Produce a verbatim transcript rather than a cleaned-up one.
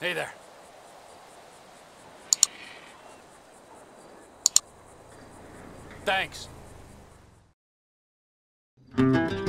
Hey there. Thanks.